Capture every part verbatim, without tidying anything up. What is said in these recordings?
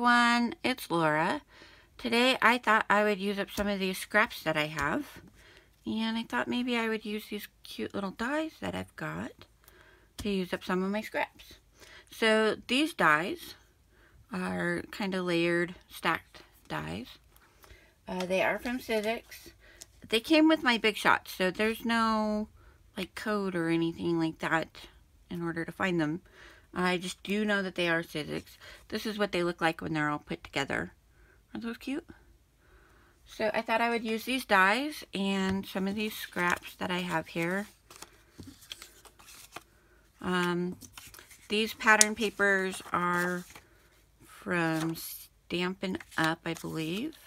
everyone, it's Laura. Today I thought I would use up some of these scraps that I have, and I thought maybe I would use these cute little dies that I've got to use up some of my scraps. So these dies are kind of layered, stacked dies. Uh, they are from Sizzix. They came with my Big Shot, so there's no like code or anything like that in order to find them. I just do know that they are Sizzix. This is what they look like when they're all put together. Aren't those cute? So I thought I would use these dies and some of these scraps that I have here. Um, these pattern papers are from Stampin' Up, I believe.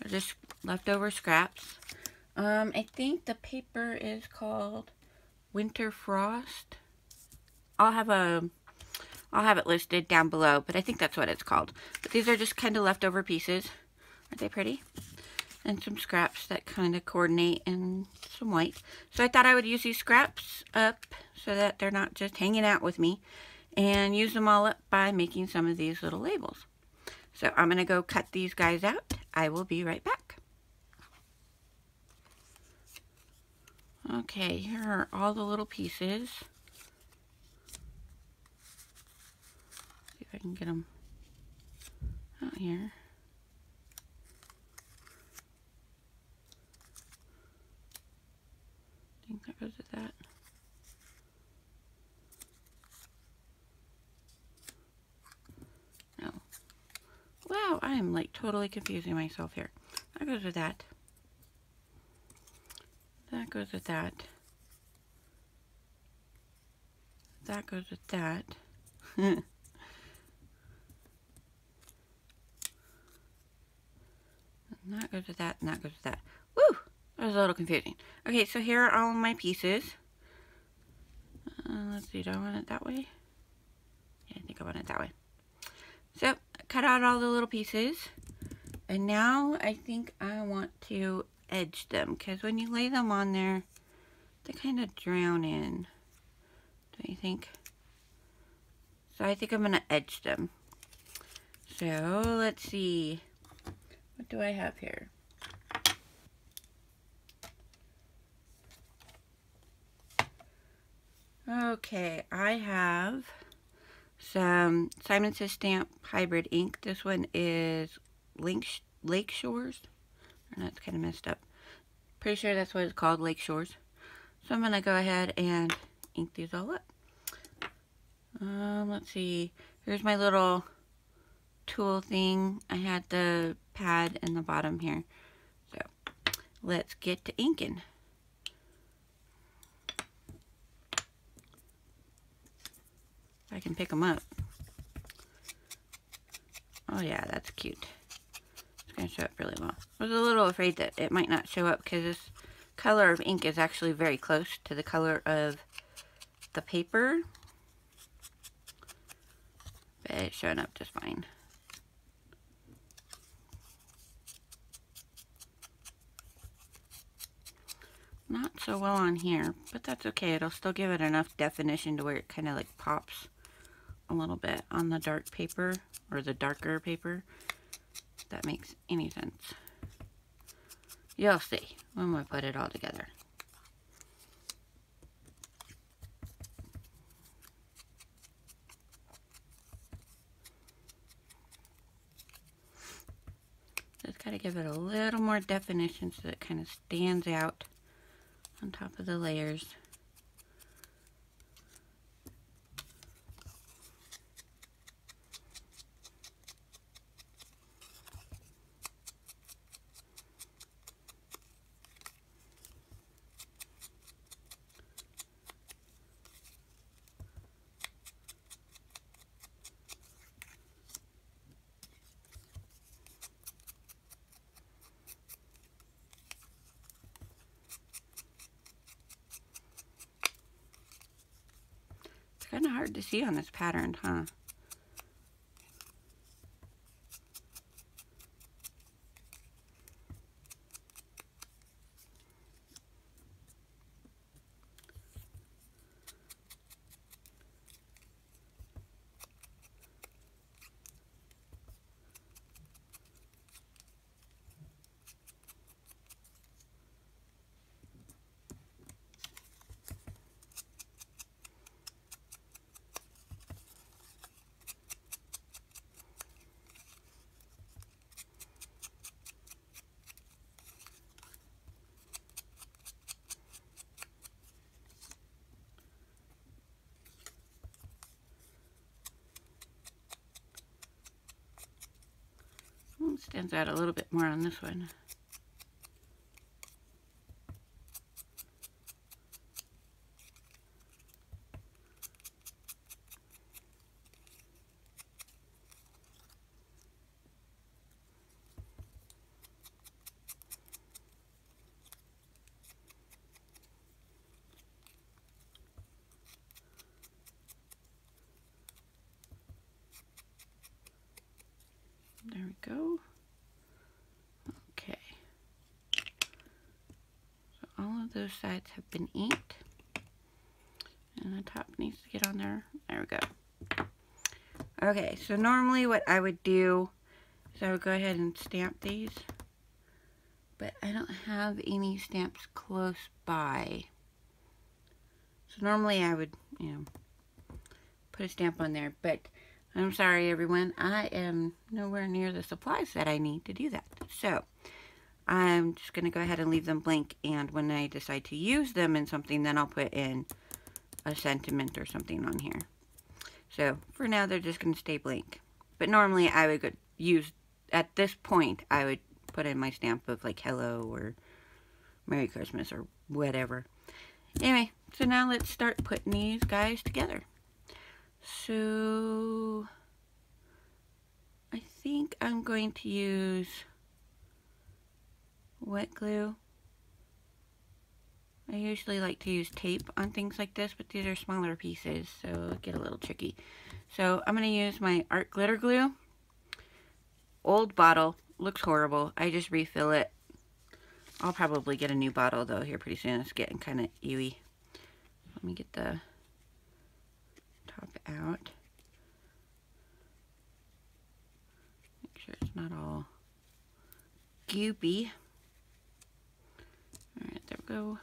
They're just leftover scraps. Um, I think the paper is called Winter Frost. I'll have a I'll have it listed down below, but I think that's what it's called. But these are just kind of leftover pieces. Aren't they pretty? And some scraps that kind of coordinate, and some white. So I thought I would use these scraps up so that they're not just hanging out with me, and use them all up by making some of these little labels. So I'm going to go cut these guys out. I will be right back. Okay, here are all the little pieces. I can get them out here. I think that goes with that. No. Wow, I am like totally confusing myself here. That goes with that. That goes with that. That goes with that. And that goes with that, and that goes with that. Woo! That was a little confusing. Okay, so here are all of my pieces. Uh, let's see, do I want it that way? Yeah, I think I want it that way. So, cut out all the little pieces. And now I think I want to edge them, because when you lay them on there, they kind of drown in. Don't you think? So I think I'm going to edge them. So, let's see. What do I have here? Okay, I have some Simon Says Stamp Hybrid Ink. This one is Lake Shores. I know it's kind of messed up. Pretty sure that's what it's called, Lake Shores. So I'm going to go ahead and ink these all up. Um, let's see. Here's my little tool thing. I had the pad in the bottom here. So let's get to inking. I can pick them up. Oh yeah, that's cute. It's going to show up really well. I was a little afraid that it might not show up because this color of ink is actually very close to the color of the paper. But it's showing up just fine. Not so well on here, but that's okay. It'll still give it enough definition to where it kind of like pops a little bit on the dark paper, or the darker paper, if that makes any sense. You'll see when we put it all together. Just gotta give it a little more definition so it kind of stands out on top of the layers. Kind of hard to see on this pattern, huh? stands out a little bit more on this one. There we go. Okay. So all of those sides have been inked. And the top needs to get on there. There we go. Okay, so normally what I would do is I would go ahead and stamp these. But I don't have any stamps close by. So normally I would, you know, put a stamp on there. But I'm sorry everyone, I am nowhere near the supplies that I need to do that. So, I'm just going to go ahead and leave them blank, and when I decide to use them in something, then I'll put in a sentiment or something on here. So, for now they're just going to stay blank. But normally I would go use, at this point, I would put in my stamp of like hello or Merry Christmas or whatever. Anyway, so now let's start putting these guys together. So, I think I'm going to use wet glue. I usually like to use tape on things like this, but these are smaller pieces, so it'll get a little tricky. So, I'm going to use my Art Glitter Glue. Old bottle. Looks horrible. I just refill it. I'll probably get a new bottle, though, here pretty soon. It's getting kind of ewy. Let me get the top out. Make sure it's not all goopy. Alright, there we go.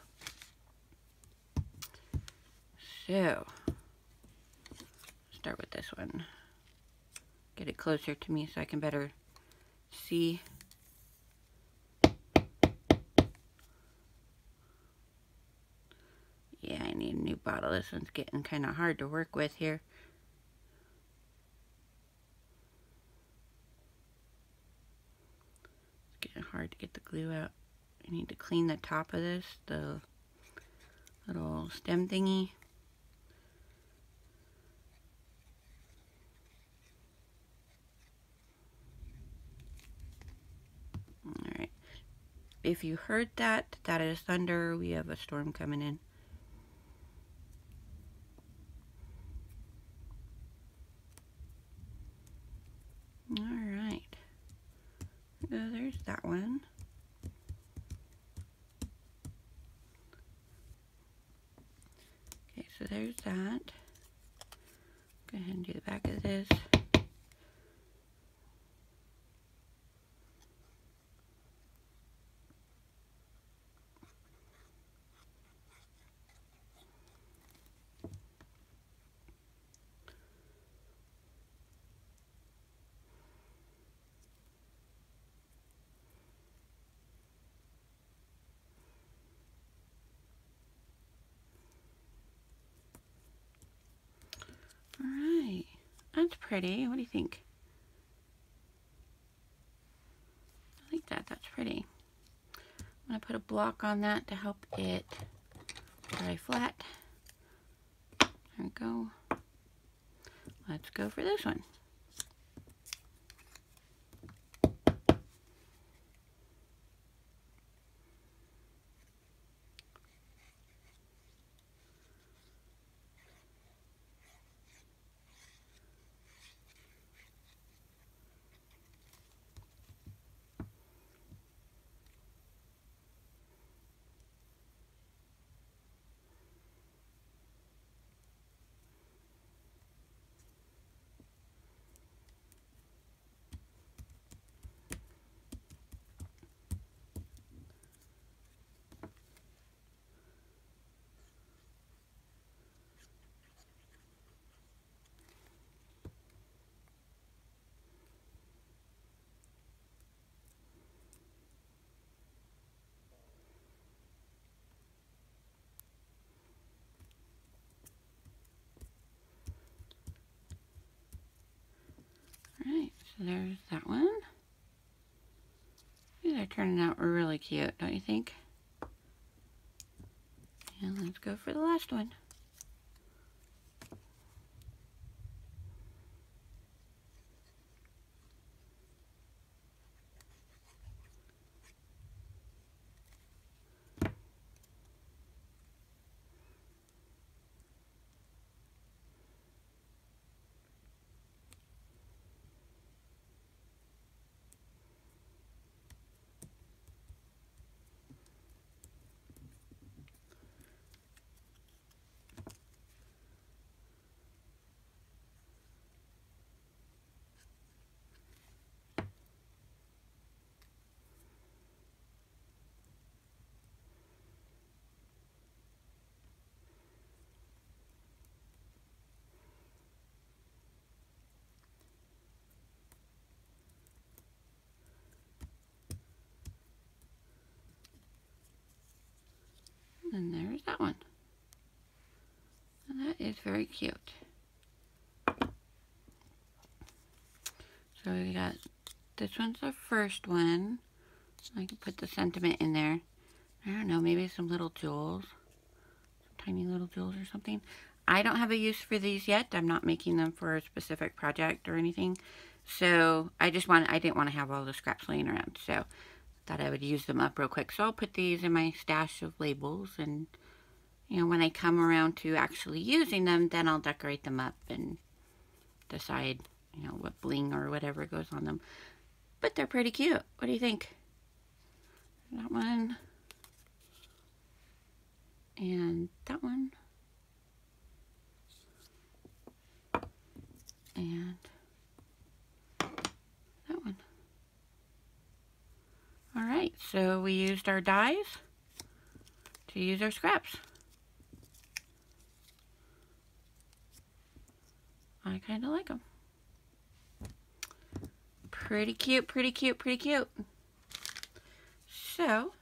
So, start with this one. Get it closer to me so I can better see. Yeah, I need a new bottle. This one's getting kind of hard to work with here. It's getting hard to get the glue out. I need to clean the top of this, the little stem thingy. Alright. If you heard that, that is thunder. We have a storm coming in. Alright, so there's that one. Okay, so there's that. Go ahead and do the back of this. That's pretty. What do you think? I like that. That's pretty. I'm going to put a block on that to help it dry flat. There we go. Let's go for this one. There's that one. turning out really cute, don't you think? And let's go for the last one. And there's that one. And that is very cute. So we got, this one's the first one. I can put the sentiment in there. I don't know, maybe some little jewels. Some tiny little jewels or something. I don't have a use for these yet. I'm not making them for a specific project or anything. So I just want, I didn't want to have all the scraps laying around. So thought I would use them up real quick. So I'll put these in my stash of labels, and you know, when I come around to actually using them, then I'll decorate them up and decide, you know, what bling or whatever goes on them. But they're pretty cute. What do you think? That one and that one and that one. Alright, so we used our dies to use our scraps. I kind of like them. Pretty cute, pretty cute, pretty cute. So,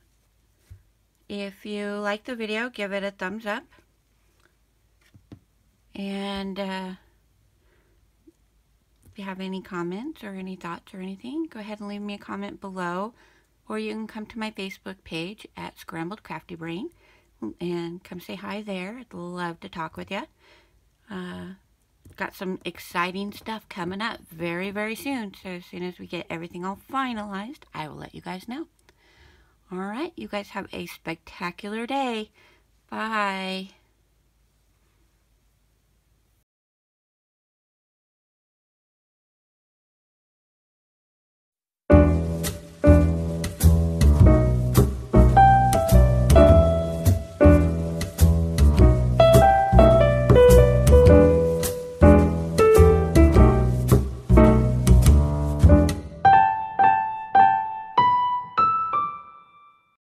if you like the video, give it a thumbs up. And uh, if you have any comments or any thoughts or anything, go ahead and leave me a comment below. Or you can come to my Facebook page at Scrambled Crafty Brain and come say hi there. I'd love to talk with you. Uh, got some exciting stuff coming up very, very soon. So as soon as we get everything all finalized, I will let you guys know. All right, you guys have a spectacular day. Bye.